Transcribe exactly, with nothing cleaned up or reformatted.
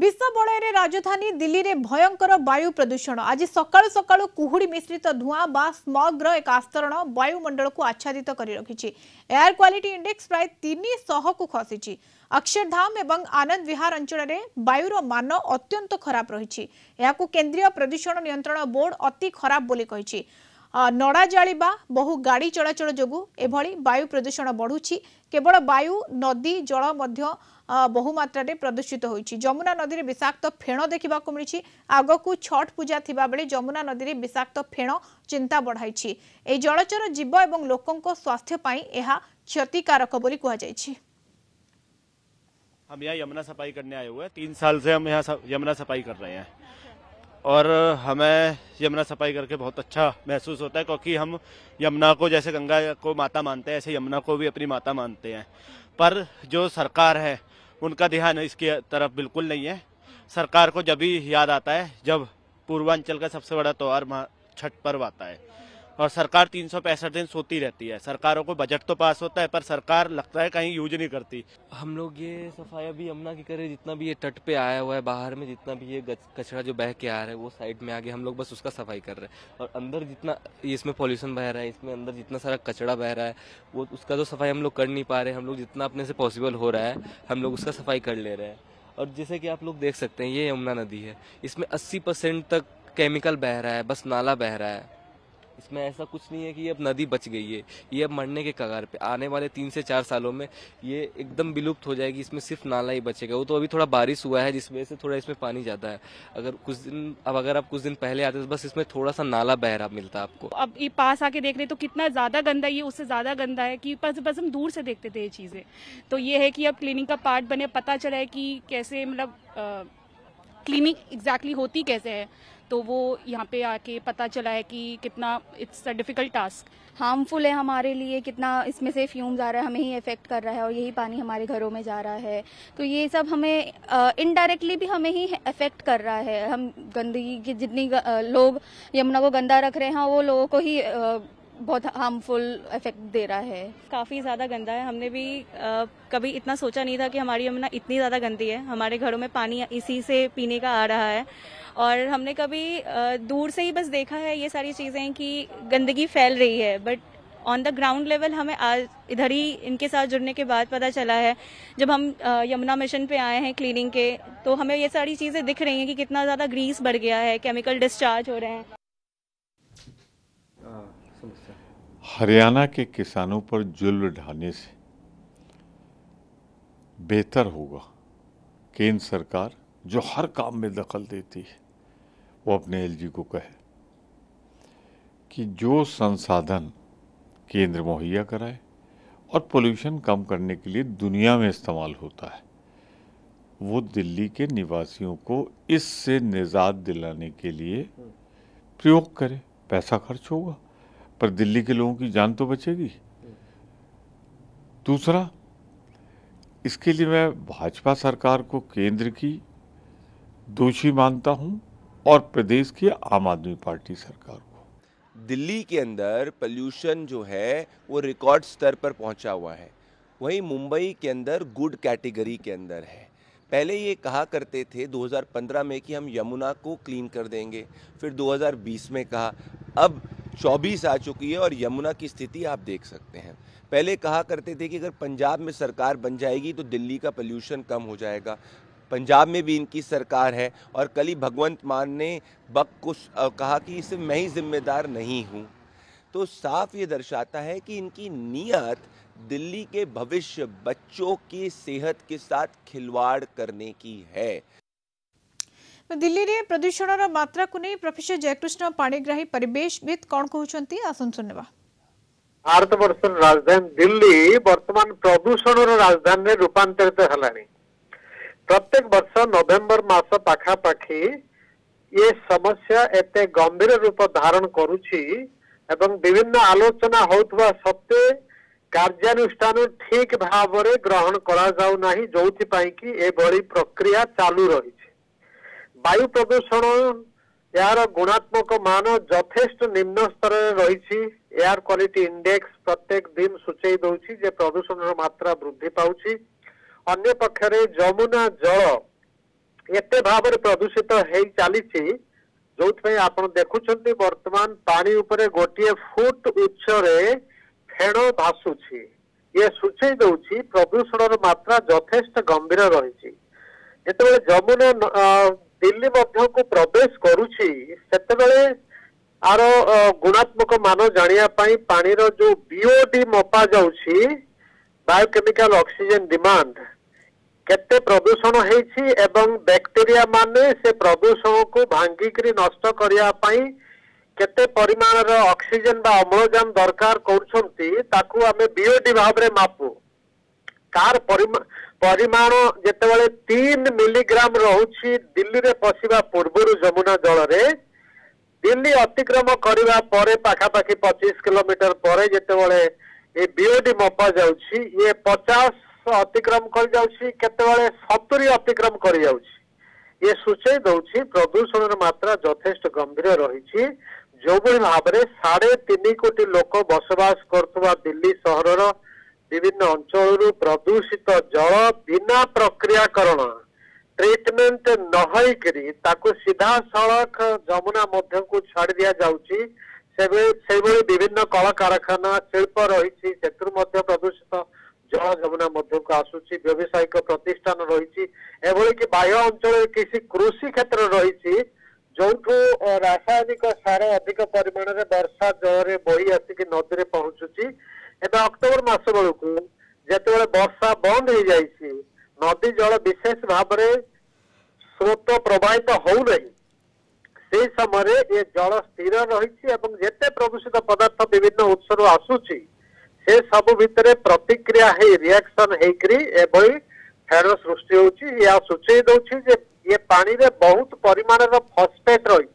विश्व बलय राजधानी दिल्ली रे भयंकर वायु प्रदूषण। आज सकाल सकाल कुहुड़ी मिश्रित धुआं बा स्मग्र एक आस्तरण वायुमंडल को आच्छादित कर रखी। एयर क्वालिटी इंडेक्स प्राय तीन सौ को खसी। अक्षरधाम एवं आनंद विहार अंचल में वायुर मान अत्यंत खराब रही। केंद्रीय प्रदूषण नियंत्रण बोर्ड अति खराब बोली कही। नड़ा जालिबा बहु गाड़ी चलाचल जोगु एभली वायु प्रदूषण बढ़ुची। केवल वायु नदी जल मध्य बहु मात्रा प्रदूषित होईची। जमुना नदी में विषाक्त फेण देखा मिली। आगकू छठ पूजा थिबा बेले जमुना नदी में विषाक्त फेण चिंता बढ़ाई। ए जलचर जीव एवं लोकंको स्वास्थ्य पई एहा क्षतिकारक बोली कहा जायछि। हम यहाँ यमुना सफाई करने आए हुए हैं। तीन साल से हम यहाँ यमुना सफाई कर रहे हैं और हमें यमुना सफाई करके बहुत अच्छा महसूस होता है, क्योंकि हम यमुना को जैसे गंगा को माता मानते हैं ऐसे यमुना को भी अपनी माता मानते हैं। पर जो सरकार है उनका ध्यान इसकी तरफ बिल्कुल नहीं है। सरकार को जब भी याद आता है जब पूर्वांचल का सबसे बड़ा त्यौहार छठ पर्व आता है और सरकार तीन सौ पैंसठ दिन सोती रहती है। सरकारों को बजट तो पास होता है पर सरकार लगता है कहीं यूज नहीं करती। हम लोग ये सफाई अभी यमुना की कर रहे हैं। जितना भी ये तट पे आया हुआ है बाहर में जितना भी ये कचरा जो बह के आ रहा है वो साइड में आगे हम लोग बस उसका सफाई कर रहे हैं। और अंदर जितना इसमें पॉल्यूशन बह रहा है, इसमें अंदर जितना सारा कचरा बह रहा है वो उसका तो सफाई हम लोग कर नहीं पा रहे। हम लोग जितना अपने से पॉसिबल हो रहा है हम लोग उसका सफाई कर ले रहे हैं। और जैसे कि आप लोग देख सकते हैं ये यमुना नदी है, इसमें अस्सी परसेंट तक केमिकल बह रहा है, बस नाला बह रहा है। इसमें ऐसा कुछ नहीं है कि अब नदी बच गई है, ये अब मरने के कगार पे। आने वाले तीन से चार सालों में ये एकदम विलुप्त हो जाएगी। इसमें सिर्फ नाला ही बचेगा। वो तो अभी थोड़ा बारिश हुआ है जिस वजह से थोड़ा इसमें पानी ज़्यादा है। अगर कुछ दिन अब अगर आप कुछ दिन पहले आते तो बस इसमें थोड़ा सा नाला बहरा मिलता आपको। अब ये पास आके देख रहे तो कितना ज़्यादा गंदा, ये उससे ज़्यादा गंदा है कि बस बस हम दूर से देखते थे ये चीज़ें। तो ये है कि अब क्लीनिंग का पार्ट बने, पता चला है कि कैसे मतलब क्लीनिंग एग्जैक्टली होती कैसे है, तो वो यहाँ पे आके पता चला है कि कितना it's a difficult task. Harmful है हमारे लिए, कितना इसमें से फ्यूम्स आ रहा है, हमें ही इफेक्ट कर रहा है और यही पानी हमारे घरों में जा रहा है। तो ये सब हमें इनडायरेक्टली भी हमें ही इफेक्ट कर रहा है। हम गंदगी के जितनी लोग यमुना को गंदा रख रहे हैं वो लोगों को ही आ, बहुत हार्मफुल इफेक्ट दे रहा है। काफ़ी ज़्यादा गंदा है। हमने भी आ, कभी इतना सोचा नहीं था कि हमारी यमुना इतनी ज़्यादा गंदी है। हमारे घरों में पानी इसी से पीने का आ रहा है और हमने कभी आ, दूर से ही बस देखा है ये सारी चीज़ें कि गंदगी फैल रही है, but on the ground level हमें आज इधर ही इनके साथ जुड़ने के बाद पता चला है। जब हम यमुना मिशन पे आए हैं क्लीनिंग के तो हमें ये सारी चीज़ें दिख रही हैं कि कितना ज़्यादा ग्रीस बढ़ गया है, केमिकल डिस्चार्ज हो रहे हैं। हरियाणा के किसानों पर जुल्म ढाने से बेहतर होगा केंद्र सरकार जो हर काम में दखल देती है वो अपने एलजी को कहे कि जो संसाधन केंद्र मुहैया कराए और पोल्यूशन कम करने के लिए दुनिया में इस्तेमाल होता है वो दिल्ली के निवासियों को इससे निजात दिलाने के लिए प्रयोग करे। पैसा खर्च होगा पर दिल्ली के लोगों की जान तो बचेगी। दूसरा, इसके लिए मैं भाजपा सरकार को केंद्र की दोषी मानता हूं और प्रदेश की आम आदमी पार्टी सरकार को। दिल्ली के अंदर पॉल्यूशन जो है वो रिकॉर्ड स्तर पर पहुंचा हुआ है, वहीं मुंबई के अंदर गुड कैटेगरी के अंदर है। पहले ये कहा करते थे दो हज़ार पंद्रह में कि हम यमुना को क्लीन कर देंगे, फिर दो हज़ार बीस में कहा, अब चौबीस आ चुकी है और यमुना की स्थिति आप देख सकते हैं। पहले कहा करते थे कि अगर पंजाब में सरकार बन जाएगी तो दिल्ली का पोल्यूशन कम हो जाएगा। पंजाब में भी इनकी सरकार है और कल ही भगवंत मान ने बक को कहा कि इससे मैं ही जिम्मेदार नहीं हूँ। तो साफ ये दर्शाता है कि इनकी नीयत दिल्ली के भविष्य, बच्चों की सेहत के साथ खिलवाड़ करने की है। दिल्ली रे प्रदूषण मात्रा को नहीं प्रोफेसर जयकृष्ण पाणिग्राही परिवेशविद कौन कहते आसन सुनवा। भारत बर्षर राजधानी दिल्ली वर्तमान प्रदूषण राजधानी रूपांतरित है। प्रत्येक वर्ष नवेम्बर मस पाखापाखी ये समस्या एत गंभीर रूप धारण करुच्ची एवं विभिन्न आलोचना होता सत्वे कार्यानुष्ठान ठीक भाव में ग्रहण करा जो कि एभली प्रक्रिया चालू रही। वायु प्रदूषण यार गुणात्मक मान यथेष्ट निम्न स्तर रही। एयर क्वालिटी इंडेक्स प्रत्येक दिन सूचई दूसरी जे प्रदूषण मात्रा वृद्धि पाउछि। अन्य पक्षरे जमुना जल एते भाव प्रदूषित हो चली जो आप देखुंत बर्तमान पानी उपरे गोटे फुट उच्चरे फेण भासुची ये सूचई दौर प्रदूषण मात्रा यथेष्ट गंभीर रही जिते यमुना दिल्ली मध्य को प्रवेश करुचे आरो गुणात्मक मान जानापी पानी जो बीओडी मपा जाउछि बायोकेमिकल ऑक्सीजन डिमांड केते प्रदूषण होइछि एवं बैक्टेरिया माने से प्रदूषण को भांगिकरी नष्ट करिया पई केते परिमाणर ऑक्सीजन बा अम्लजान दरकार करछंती ताकू आमे बीओडी भाबरे मापू कार परिमाण जेतेबेले तीन मिलीग्राम रहुछि दिल्ली रे पसिबा पूर्वरु यमुना जल रे दिल्ली अतिक्रम करिवा परे पाखापाखि पच्चीस किलोमीटर परे जेतेबेले ए बीओडी मपा जाउछि ये पचास अतिक्रम कर जाउछि केतेबेले सत्तर अतिक्रम कर जाउछि ये सूचई दउछि प्रदूषण मात्रा यथेष्ट गंभीर रही जो भाव में साढ़े तीन कोटी लोक बसवास करथुवा दिल्ली सहरर विभिन्न अंचल प्रदूषित जल बिना प्रक्रियाकरण ट्रिटमेंट नहैकरी ताकू सीधा सड़क यमुना मध्य को छाड़ दिया जाउछि से विभिन्न कलकारखाना शिल्प रही प्रदूषित जल यमुना मध्य को आसूची व्यावसायिक प्रतिष्ठान रही कि बाह्य अंचल किसी कृषि क्षेत्र रही जो रासायनिक सार अधिक परिमाण में वर्षा जल बही आसिक नदी में पहुंचुची अक्टोबर मास बेलू जिते वर्षा बंद हो जाए नदी जल विशेष भाव में स्रोत प्रवाहित हो नहीं से समय ये जल स्थिर रही जिते प्रदूषित पदार्थ विभिन्न उत्सव आसूची से सब भितर प्रतिक्रिया है रिएक्शन होकर फेण सृष्टि हो सूचई दौर ये पानी रे बहुत परिमाण फॉस्फेट रही